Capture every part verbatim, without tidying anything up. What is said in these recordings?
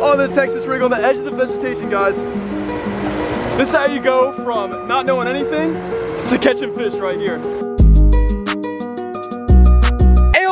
on the Texas rig on the edge of the vegetation, guys. This is how you go from not knowing anything to catching fish right here.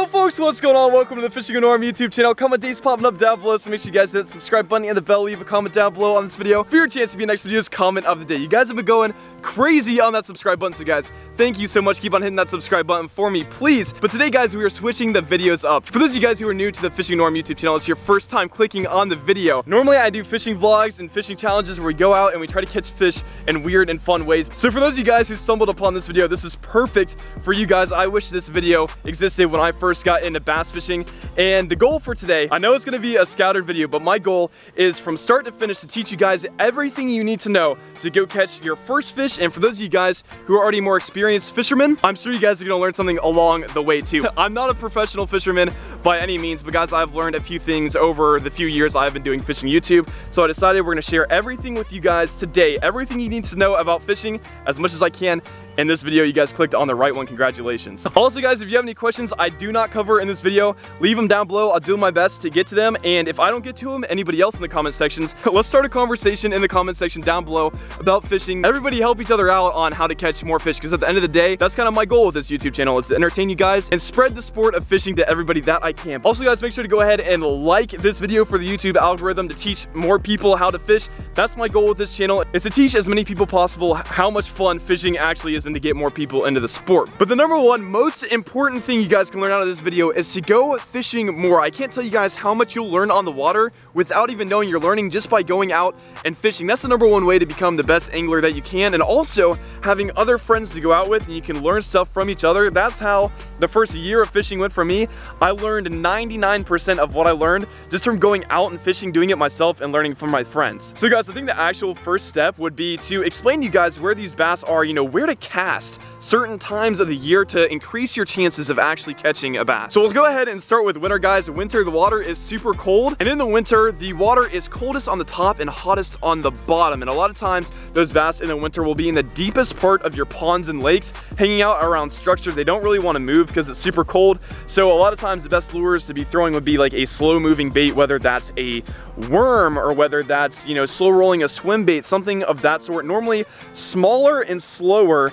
Folks, what's going on? Welcome to the Fishing Norm YouTube channel. Comment days popping up down below, so make sure you guys hit that subscribe button and the bell. Leave a comment down below on this video for your chance to be in next video's comment of the day. You guys have been going crazy on that subscribe button, so guys, thank you so much. Keep on hitting that subscribe button for me, please. But today, guys, we are switching the videos up. For those of you guys who are new to the Fishing Norm YouTube channel, it's your first time clicking on the video. Normally, I do fishing vlogs and fishing challenges where we go out and we try to catch fish in weird and fun ways. So for those of you guys who stumbled upon this video, this is perfect for you guys. I wish this video existed when I first got into bass fishing. And the goal for today, I know it's gonna be a scouted video, but my goal is from start to finish to teach you guys everything you need to know to go catch your first fish. And for those of you guys who are already more experienced fishermen, I'm sure you guys are gonna learn something along the way too. I'm not a professional fisherman by any means, but guys, I've learned a few things over the few years I've been doing fishing YouTube. So I decided we're gonna share everything with you guys today, everything you need to know about fishing as much as I can. In this video, you guys clicked on the right one, congratulations. Also guys, if you have any questions I do not cover in this video, leave them down below. I'll do my best to get to them, and if I don't get to them, anybody else in the comment sections, let's start a conversation in the comment section down below about fishing. Everybody help each other out on how to catch more fish, because at the end of the day, that's kind of my goal with this YouTube channel, is to entertain you guys and spread the sport of fishing to everybody that I can. Also guys, make sure to go ahead and like this video for the YouTube algorithm to teach more people how to fish. That's my goal with this channel, is to teach as many people possible how much fun fishing actually is, and to get more people into the sport. But the number one most important thing you guys can learn out of this video is to go fishing more. I can't tell you guys how much you'll learn on the water without even knowing you're learning just by going out and fishing. That's the number one way to become the best angler that you can, and also having other friends to go out with, and you can learn stuff from each other. That's how the first year of fishing went for me. I learned ninety-nine percent of what I learned just from going out and fishing, doing it myself, and learning from my friends. So guys, I think the actual first step would be to explain to you guys where these bass are, you know, where to catch Cast certain times of the year to increase your chances of actually catching a bass. So we'll go ahead and start with winter, guys. Winter, the water is super cold, and in the winter, the water is coldest on the top and hottest on the bottom. And a lot of times, those bass in the winter will be in the deepest part of your ponds and lakes, hanging out around structure. They don't really want to move because it's super cold. So a lot of times, the best lures to be throwing would be like a slow-moving bait, whether that's a worm or whether that's, you know, slow-rolling a swim bait, something of that sort. Normally, smaller and slower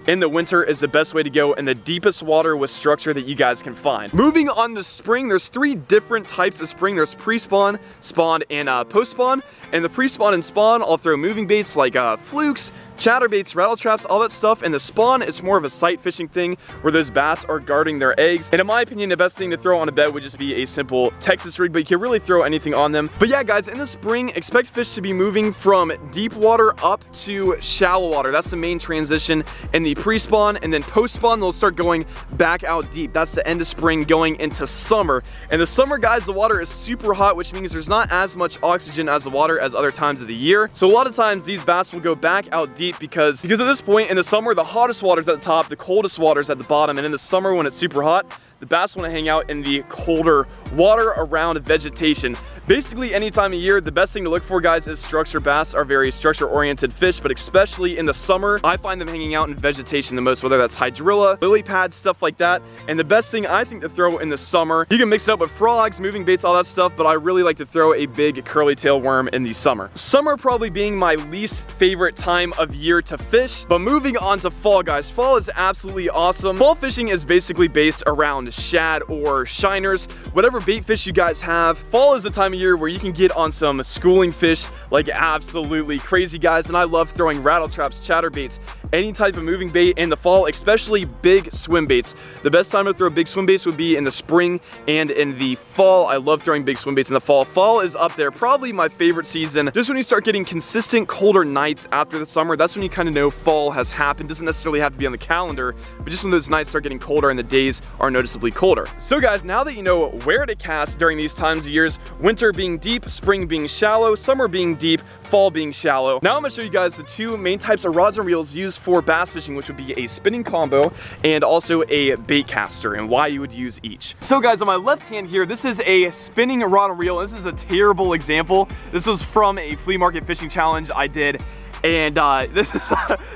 in the winter is the best way to go, in the deepest water with structure that you guys can find. Moving on to spring, there's three different types of spring. There's pre-spawn, spawn, and uh, post-spawn. And the pre-spawn and spawn, I'll throw moving baits like uh, flukes, chatterbaits, rattle traps, all that stuff. And the spawn, it's more of a sight fishing thing where those bass are guarding their eggs. And in my opinion, the best thing to throw on a bed would just be a simple Texas rig, but you can really throw anything on them. But yeah, guys, in the spring, expect fish to be moving from deep water up to shallow water. That's the main transition in the pre-spawn, and then post-spawn, they'll start going back out deep. That's the end of spring going into summer. And the summer, guys, the water is super hot, which means there's not as much oxygen as the water as other times of the year. So a lot of times these bass will go back out deep Because, because at this point in the summer, the hottest water's at the top, the coldest water's at the bottom, and in the summer when it's super hot, the bass want to hang out in the colder water around vegetation. Basically any time of year, the best thing to look for, guys, is structure. Bass are very structure-oriented fish, but especially in the summer, I find them hanging out in vegetation the most, whether that's hydrilla, lily pads, stuff like that. And the best thing I think to throw in the summer, you can mix it up with frogs, moving baits, all that stuff, but I really like to throw a big curly tail worm in the summer. Summer probably being my least favorite time of year to fish. But moving on to fall, guys. Fall is absolutely awesome. Fall fishing is basically based around shad or shiners, whatever bait fish you guys have. Fall is the time of year where you can get on some schooling fish like absolutely crazy, guys, and I love throwing rattle traps, chatter baits, any type of moving bait in the fall, especially big swim baits. The best time to throw big swim baits would be in the spring and in the fall. I love throwing big swim baits in the fall. Fall is up there, probably my favorite season. Just when you start getting consistent colder nights after the summer, that's when you kind of know fall has happened. Doesn't necessarily have to be on the calendar, but just when those nights start getting colder and the days are noticeable colder. So guys, now that you know where to cast during these times of years, winter being deep, spring being shallow, summer being deep, fall being shallow, now I'm gonna show you guys the two main types of rods and reels used for bass fishing, which would be a spinning combo and also a bait caster, and why you would use each. So guys, on my left hand here, this is a spinning rod and reel. This is a terrible example. This was from a flea market fishing challenge I did And uh, this is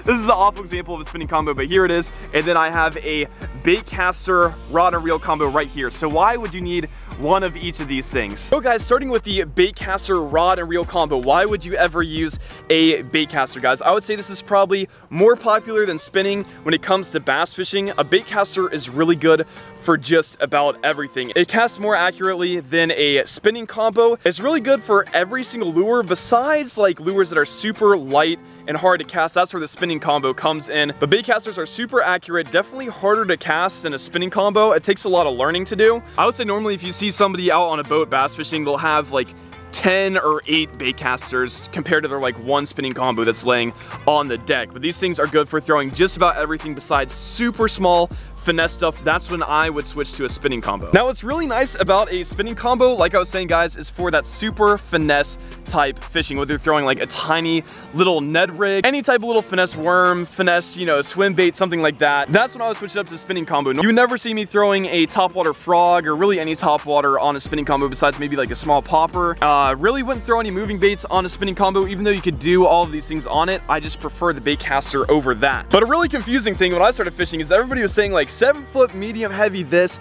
this is an awful example of a spinning combo, but here it is. And then I have a bait caster rod and reel combo right here. So why would you need one of each of these things? So guys, starting with the bait caster rod and reel combo, why would you ever use a bait caster, guys? I would say this is probably more popular than spinning when it comes to bass fishing. A bait caster is really good for just about everything. It casts more accurately than a spinning combo. It's really good for every single lure besides like lures that are super light and hard to cast. That's where the spinning combo comes in. But bait casters are super accurate, definitely harder to cast than a spinning combo. It takes a lot of learning to do. I would say normally if you see somebody out on a boat bass fishing, they'll have like ten or eight bait casters compared to their like one spinning combo that's laying on the deck. But these things are good for throwing just about everything besides super small finesse stuff. That's when I would switch to a spinning combo. Now what's really nice about a spinning combo, like I was saying guys, is for that super finesse type fishing, whether you're throwing like a tiny little Ned rig, any type of little finesse worm, finesse, you know, swim bait, something like that. That's when I would switch it up to spinning combo. You never see me throwing a topwater frog or really any topwater on a spinning combo besides maybe like a small popper. Uh, really wouldn't throw any moving baits on a spinning combo, even though you could do all of these things on it. I just prefer the bait caster over that. But a really confusing thing when I started fishing is everybody was saying like, seven foot medium heavy this,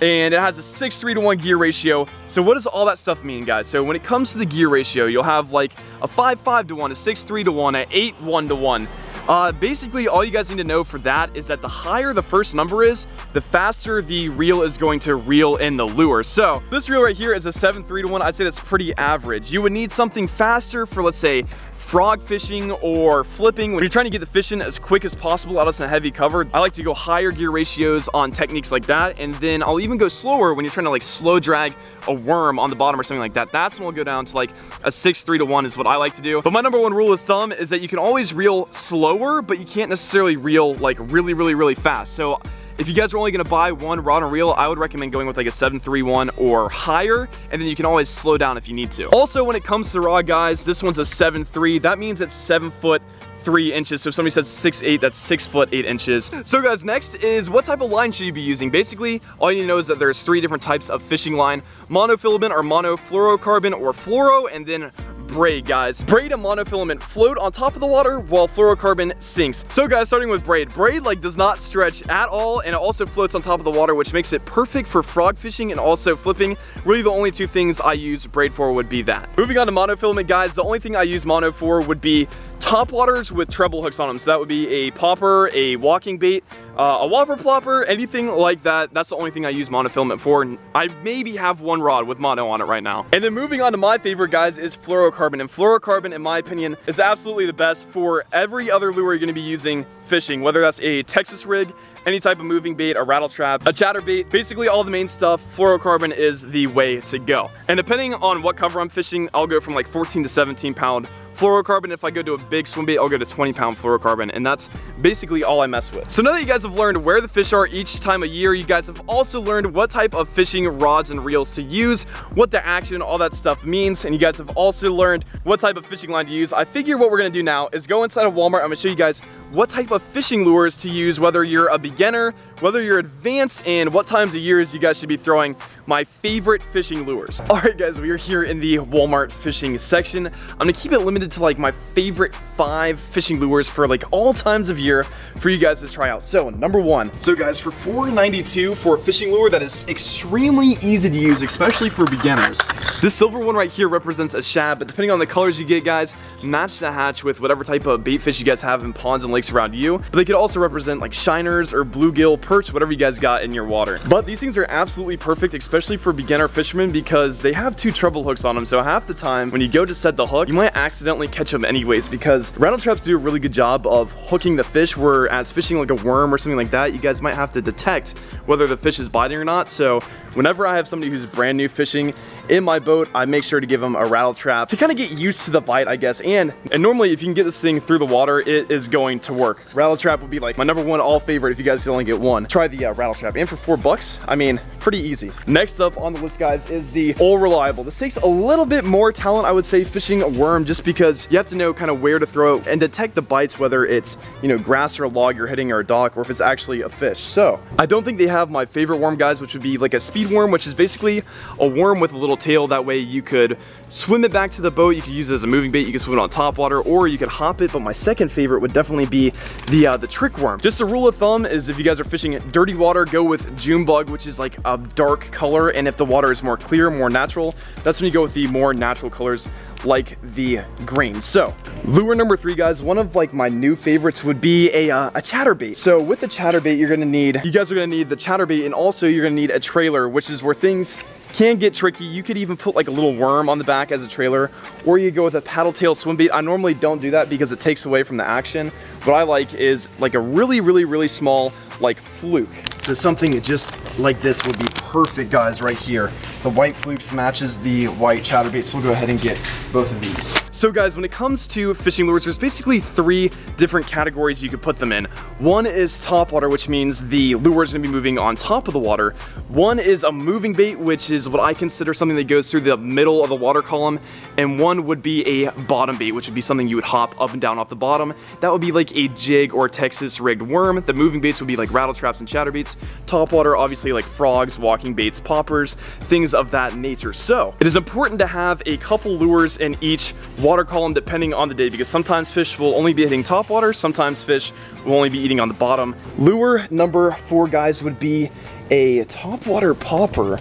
and it has a six three to one gear ratio. So what does all that stuff mean, guys? So when it comes to the gear ratio, you'll have like a five five to one, a six three to one, an eight one to one. Uh, basically, all you guys need to know for that is that the higher the first number is, the faster the reel is going to reel in the lure. So this reel right here is a seven three to one. I'd say that's pretty average. You would need something faster for, let's say, frog fishing or flipping. When you're trying to get the fish in as quick as possible out of some heavy cover, I like to go higher gear ratios on techniques like that. And then I'll even go slower when you're trying to like slow drag a worm on the bottom or something like that. That's when we'll go down to like a six three to one is what I like to do. But my number one rule of thumb is that you can always reel slower, but you can't necessarily reel like really, really, really fast. So if you guys are only gonna buy one rod and reel, I would recommend going with like a seven three one or higher, and then you can always slow down if you need to. Also, when it comes to the rod, guys, this one's a seven three. That means it's seven foot three inches. So if somebody says six eight, that's six foot eight inches. So guys, next is what type of line should you be using? Basically, all you need to know is that there's three different types of fishing line: monofilament or monofluorocarbon or fluoro, and then braid, guys. Braid and monofilament float on top of the water while fluorocarbon sinks. So guys, starting with braid. Braid like does not stretch at all, and it also floats on top of the water, which makes it perfect for frog fishing and also flipping. Really the only two things I use braid for would be that. Moving on to monofilament, guys, the only thing I use mono for would be topwaters with treble hooks on them. So that would be a popper, a walking bait, uh, a whopper plopper, anything like that. That's the only thing I use monofilament for. I maybe have one rod with mono on it right now. And then moving on to my favorite, guys, is fluorocarbon. And fluorocarbon, in my opinion, is absolutely the best for every other lure you're gonna be using fishing, whether that's a Texas rig, any type of moving bait, a rattle trap, a chatterbait, basically all the main stuff, fluorocarbon is the way to go. And depending on what cover I'm fishing, I'll go from like fourteen to seventeen pound fluorocarbon. If I go to a big swim bait, I'll go to twenty pound fluorocarbon, and that's basically all I mess with. So now that you guys have learned where the fish are each time of year, you guys have also learned what type of fishing rods and reels to use, what the action, all that stuff means, and you guys have also learned what type of fishing line to use. I figure what we're gonna do now is go inside of Walmart. I'm gonna show you guys what type of fishing lures to use, whether you're a beginner, whether you're advanced, and what times of years you guys should be throwing my favorite fishing lures. All right guys, we are here in the Walmart fishing section. I'm gonna keep it limited to like my favorite five fishing lures for like all times of year for you guys to try out. So number one, so guys, for four ninety-two for a fishing lure that is extremely easy to use, especially for beginners, this silver one right here represents a shad, but depending on the colors you get, guys, match the hatch with whatever type of bait fish you guys have in ponds and lakes around you. But they could also represent like shiners or bluegill, perch, whatever you guys got in your water. But these things are absolutely perfect, especially for beginner fishermen, because they have two treble hooks on them. So half the time when you go to set the hook, you might accidentally catch them anyways, because rattle traps do a really good job of hooking the fish, whereas fishing like a worm or something like that, you guys might have to detect whether the fish is biting or not. So whenever I have somebody who's brand new fishing in my boat, I make sure to give them a rattle trap to kind of get used to the bite, I guess. And and normally if you can get this thing through the water, it is going to to work. Rattle trap would be like my number one all favorite if you guys could only get one. Try the uh, rattle trap, and for four bucks, I mean, pretty easy. Next up on the list, guys, is the all reliable. This takes a little bit more talent, I would say, fishing a worm, just because you have to know kind of where to throw it and detect the bites, whether it's, you know, grass or a log you're hitting or a dock, or if it's actually a fish. So I don't think they have my favorite worm, guys, which would be like a speed worm, which is basically a worm with a little tail. That way you could swim it back to the boat, you could use it as a moving bait, you could swim it on top water, or you could hop it. But my second favorite would definitely be the uh, the trick worm. Just a rule of thumb is if you guys are fishing at dirty water, go with June bug, which is like a dark color, and if the water is more clear, more natural, that's when you go with the more natural colors like the green. So lure number three, guys, one of like my new favorites would be a, uh, a chatterbait. So with the chatterbait, you're gonna need, you guys are gonna need the chatterbait, and also you're gonna need a trailer, which is where things can get tricky. You could even put like a little worm on the back as a trailer, or you go with a paddle tail swim bait. I normally don't do that because it takes away from the action. What I like is like a really, really, really small like fluke. So something just like this would be perfect, guys, right here. The white flukes matches the white chatterbait, so we'll go ahead and get both of these. So guys, when it comes to fishing lures, there's basically three different categories you could put them in. One is topwater, which means the lure is gonna be moving on top of the water. One is a moving bait, which is what I consider something that goes through the middle of the water column. And one would be a bottom bait, which would be something you would hop up and down off the bottom. That would be like a jig or Texas rigged worm. The moving baits would be like rattle traps and chatterbaits. Topwater, obviously, like frogs, walking baits, poppers, things of that nature. So it is important to have a couple lures in each water column depending on the day, because sometimes fish will only be hitting top water, sometimes fish will only be eating on the bottom. Lure number four, guys, would be a topwater popper.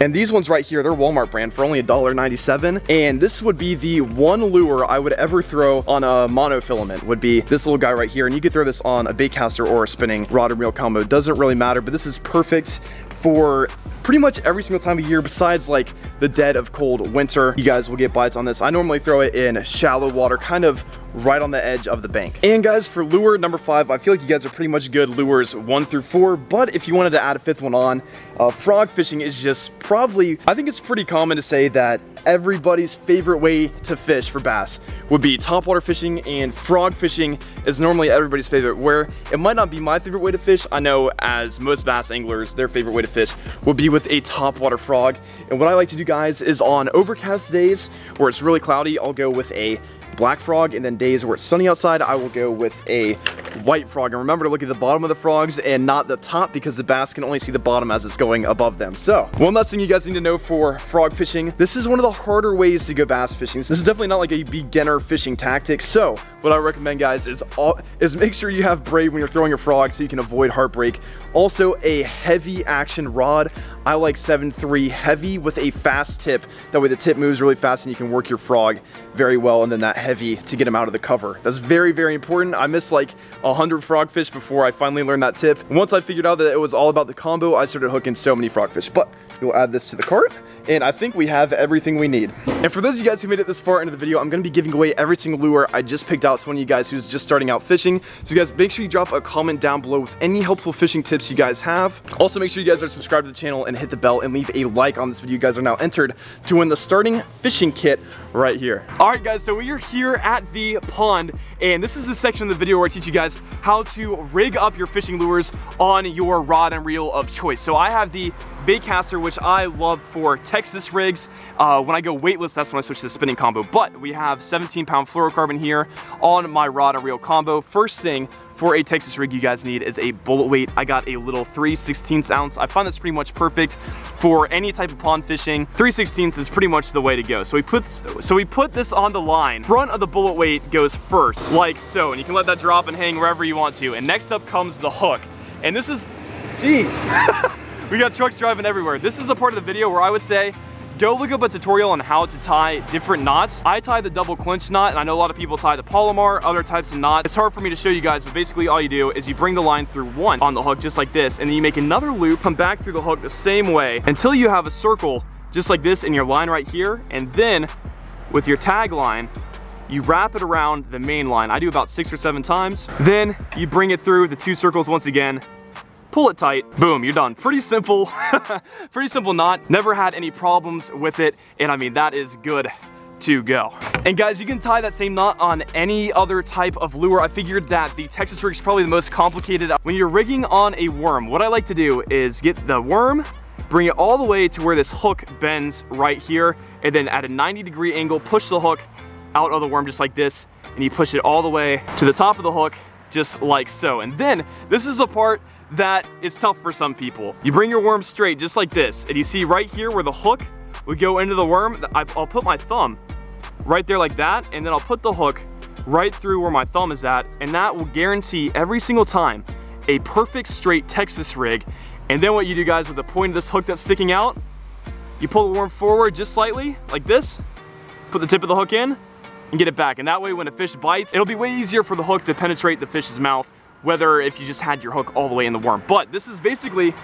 And these ones right here, they're Walmart brand for only a dollar ninety-seven. And this would be the one lure I would ever throw on a monofilament, would be this little guy right here. And you could throw this on a baitcaster or a spinning rod and reel combo. Doesn't really matter, but this is perfect for pretty much every single time of year besides like the dead of cold winter. You guys will get bites on this. I normally throw it in shallow water, kind of right on the edge of the bank. And guys, for lure number five, I feel like you guys are pretty much good lures one through four, but if you wanted to add a fifth one on, uh, frog fishing is just probably, I think it's pretty common to say that everybody's favorite way to fish for bass would be topwater fishing, and frog fishing is normally everybody's favorite, where it might not be my favorite way to fish. I know as most bass anglers, their favorite way to fish would be with a topwater frog. And what I like to do, guys, is on overcast days where it's really cloudy, I'll go with a black frog, and then days where it's sunny outside, I will go with a white frog. And remember to look at the bottom of the frogs and not the top, because the bass can only see the bottom as it's going above them. So one last thing you guys need to know for frog fishing, this is one of the harder ways to go bass fishing. This is definitely not like a beginner fishing tactic. So what I recommend, guys, is all, is make sure you have braid when you're throwing a frog so you can avoid heartbreak. Also a heavy action rod. I like seven three heavy with a fast tip. That way the tip moves really fast and you can work your frog very well, and then that heavy to get them out of the cover. That's very, very important. I missed like a hundred frogfish before I finally learned that tip. And once I figured out that it was all about the combo, I started hooking so many frogfish. But we'll add this to the cart, and I think we have everything we need. And for those of you guys who made it this far into the video, I'm gonna be giving away every single lure I just picked out to one of you guys who's just starting out fishing. So you guys, make sure you drop a comment down below with any helpful fishing tips you guys have. Also, make sure you guys are subscribed to the channel and hit the bell and leave a like on this video. You guys are now entered to win the starting fishing kit right here. All right, guys, so we are here at the pond, and this is the section of the video where I teach you guys how to rig up your fishing lures on your rod and reel of choice. So I have the baitcaster, which I love for Texas rigs. Uh, when I go weightless, that's when I switch to the spinning combo. But we have seventeen pound fluorocarbon here on my rod and reel combo. First thing for a Texas rig you guys need is a bullet weight. I got a little three sixteenths ounce. I find that's pretty much perfect for any type of pond fishing. three sixteenths is pretty much the way to go. So we put so we put this on the line. Front of the bullet weight goes first, like so, and you can let that drop and hang wherever you want to. And next up comes the hook. And this is, geez. We got trucks driving everywhere. This is the part of the video where I would say, go look up a tutorial on how to tie different knots. I tie the double clinch knot, and I know a lot of people tie the Palomar, other types of knots. It's hard for me to show you guys, but basically all you do is you bring the line through one on the hook, just like this, and then you make another loop, come back through the hook the same way until you have a circle, just like this, in your line right here, and then with your tag line, you wrap it around the main line. I do about six or seven times. Then you bring it through the two circles once again, pull it tight, boom, you're done. Pretty simple, pretty simple knot. Never had any problems with it, and I mean, that is good two, go. And guys, you can tie that same knot on any other type of lure. I figured that the Texas rig is probably the most complicated. When you're rigging on a worm, what I like to do is get the worm, bring it all the way to where this hook bends right here, and then at a ninety degree angle, push the hook out of the worm just like this, and you push it all the way to the top of the hook, just like so. And then, this is the part that is tough for some people. You bring your worm straight, just like this, and you see right here where the hook would go into the worm, I'll put my thumb right there like that, and then I'll put the hook right through where my thumb is at, and that will guarantee every single time a perfect straight Texas rig. And then what you do, guys, with the point of this hook that's sticking out, you pull the worm forward just slightly, like this, put the tip of the hook in, and get it back. And that way when a fish bites, it'll be way easier for the hook to penetrate the fish's mouth, whether if you just had your hook all the way in the worm. But this is basically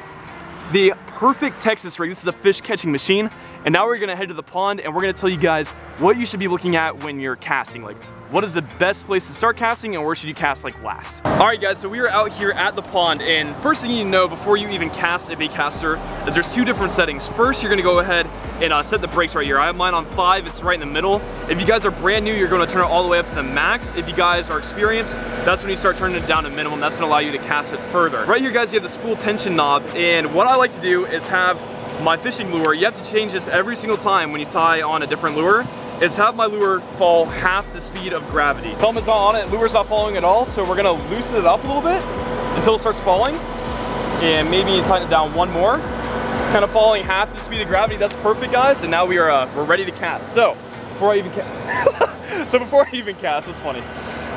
the perfect Texas rig. This is a fish catching machine. And now we're gonna head to the pond and we're gonna tell you guys what you should be looking at when you're casting. Like, what is the best place to start casting and where should you cast like last? All right guys, so we are out here at the pond, and first thing you need to know before you even cast a bait caster is there's two different settings. First, you're gonna go ahead and uh, set the brakes right here. I have mine on five, it's right in the middle. If you guys are brand new, you're gonna turn it all the way up to the max. If you guys are experienced, that's when you start turning it down to minimum. That's gonna allow you to cast it further. Right here guys, you have the spool tension knob, and what I like to do is have my fishing lure, you have to change this every single time when you tie on a different lure, is have my lure fall half the speed of gravity. Thumb is not on it, lure's not following at all, so we're gonna loosen it up a little bit until it starts falling, and maybe tighten it down one more. Kind of falling half the speed of gravity, that's perfect guys, and now we are uh, we're ready to cast. So, before I even cast, so before I even cast, that's funny.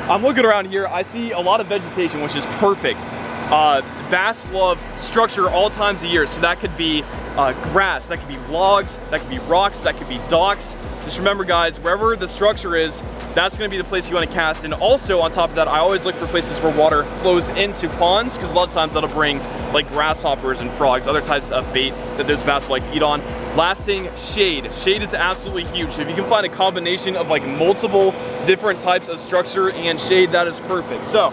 I'm looking around here, I see a lot of vegetation, which is perfect. Uh, bass love structure all times of year, so that could be uh, grass, that could be logs, that could be rocks, that could be docks. Just remember guys, wherever the structure is, that's gonna be the place you wanna cast. And also on top of that, I always look for places where water flows into ponds, because a lot of times that'll bring like grasshoppers and frogs, other types of bait that those bass like to eat on. Last thing, shade. Shade is absolutely huge. So if you can find a combination of like multiple different types of structure and shade, that is perfect. So,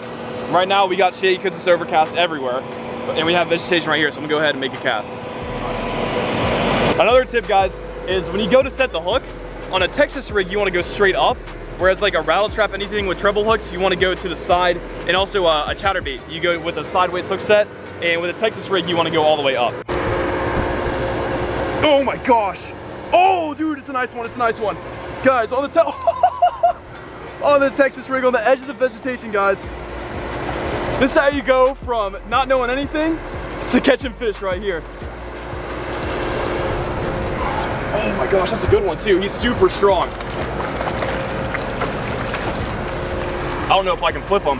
right now we got shade because it's overcast everywhere, and we have vegetation right here, so I'm gonna go ahead and make a cast. Another tip guys, is when you go to set the hook, on a Texas rig you wanna go straight up, whereas like a rattle trap, anything with treble hooks, you wanna go to the side, and also uh, a chatterbait, you go with a sideways hook set, and with a Texas rig you wanna go all the way up. Oh my gosh! Oh dude, it's a nice one, it's a nice one. Guys, on the, te on the Texas rig, on the edge of the vegetation guys, this is how you go from not knowing anything to catching fish right here. Oh my gosh, that's a good one too. He's super strong. I don't know if I can flip him.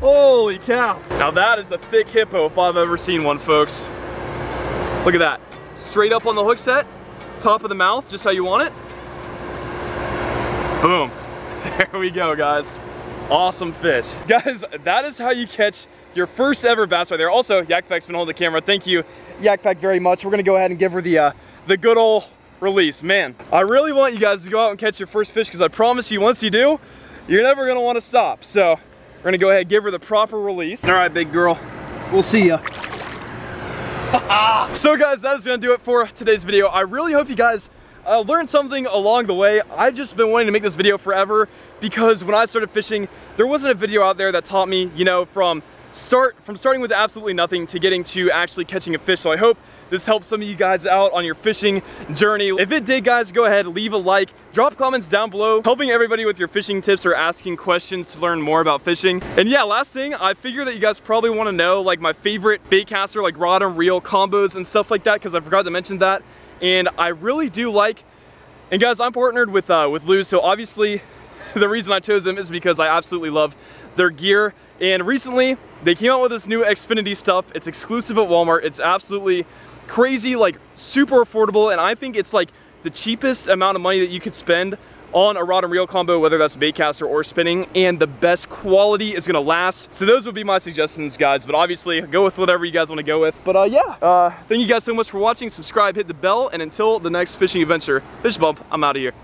Holy cow. Now that is a thick hippo if I've ever seen one, folks. Look at that. Straight up on the hook set, top of the mouth, just how you want it. Boom. There we go, guys. Awesome fish. Guys, that is how you catch your first ever bass right there. Also, Yakpak's been holding the camera. Thank you, Yakpak, very much. We're gonna go ahead and give her the, uh, the good old release. Man, I really want you guys to go out and catch your first fish, because I promise you, once you do, you're never gonna wanna stop. So, we're gonna go ahead and give her the proper release. All right, big girl. We'll see ya. So guys, that is gonna do it for today's video. I really hope you guys Uh, learned something along the way. I've just been wanting to make this video forever, because when I started fishing, there wasn't a video out there that taught me, you know, from start from starting with absolutely nothing to getting to actually catching a fish. So I hope this helps some of you guys out on your fishing journey. If it did, guys, go ahead, leave a like, drop comments down below, helping everybody with your fishing tips or asking questions to learn more about fishing. And yeah, last thing, I figure that you guys probably want to know like my favorite baitcaster, like rod and reel combos and stuff like that, because I forgot to mention that. And I really do like, and guys, I'm partnered with uh, with Lou, so obviously the reason I chose them is because I absolutely love their gear. And recently, they came out with this new Xfinity stuff. It's exclusive at Walmart. It's absolutely crazy, like super affordable, and I think it's like the cheapest amount of money that you could spend on a rod and reel combo, whether that's baitcaster or spinning, and the best quality is gonna last. So those would be my suggestions, guys, but obviously go with whatever you guys wanna go with. But uh, yeah, uh, thank you guys so much for watching. Subscribe, hit the bell, and until the next fishing adventure, Fish Bump, I'm out of here.